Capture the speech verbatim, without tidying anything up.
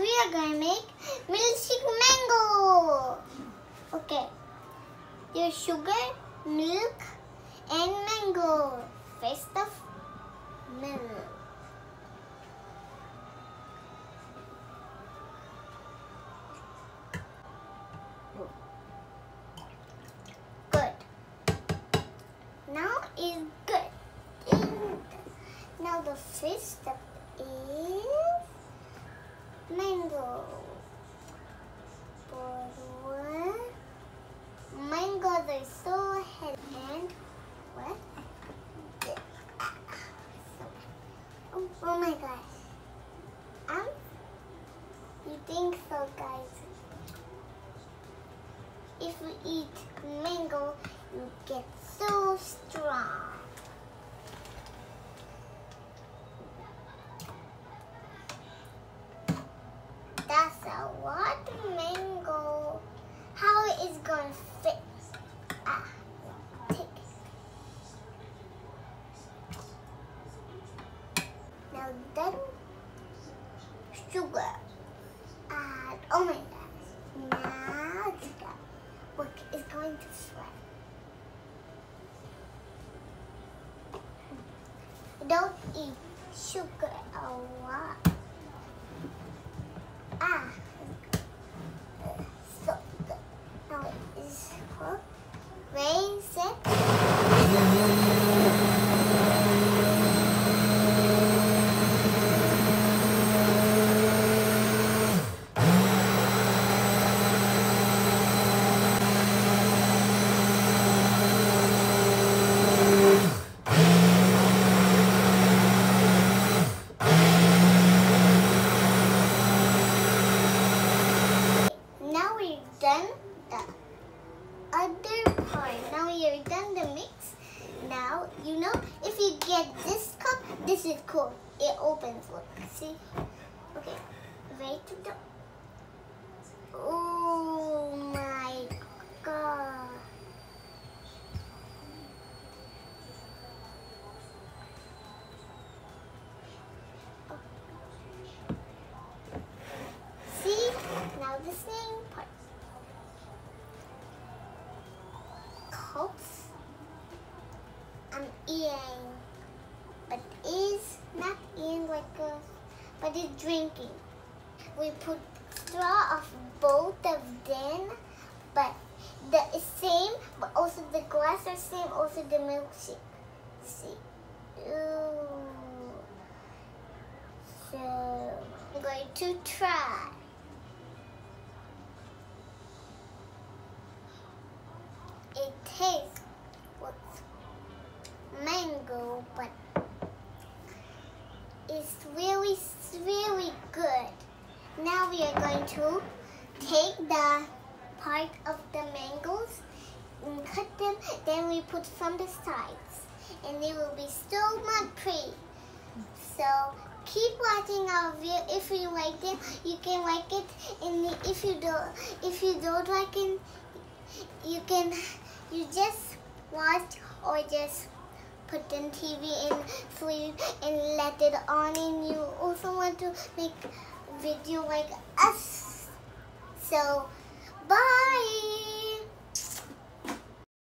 and we are going to make milkshake mango. Okay, there's sugar, milk and mango. First of milk. Is good. And now the first step is mango. Pour mangoes are so healthy. And what? Oh, oh my gosh. Um, you think so, guys? If we eat mango, you get so strong. That's a lot of mango. How it is going to fit? Ah, take it. Now then, sugar. And oh my gosh, now sugar. Look, it's going to sweat. Don't eat sugar a lot. Ah, so good. Now it is cooked. Raise it. Done the other part. Now you're done the mix. Now you know if you get this cup, this is cool. It opens. Look, see? Okay, right to the. Oh my god! Oh. See? Now the same part. I'm eating, but it's not eating like a, but it's drinking. We put straw of both of them, but the same, but also the glass are same, also the milkshake. See, ooh. So I'm going to try. It tastes with mango, but it's really, really good. Now we are going to take the part of the mangoes and cut them, then we put from the sides, and it will be so much pretty. So keep watching our video. If you like them, you can like it, and if you don't, if you don't like it, you can. You just watch or just put the T V in sleep and let it on, and you also want to make video like us. So, bye!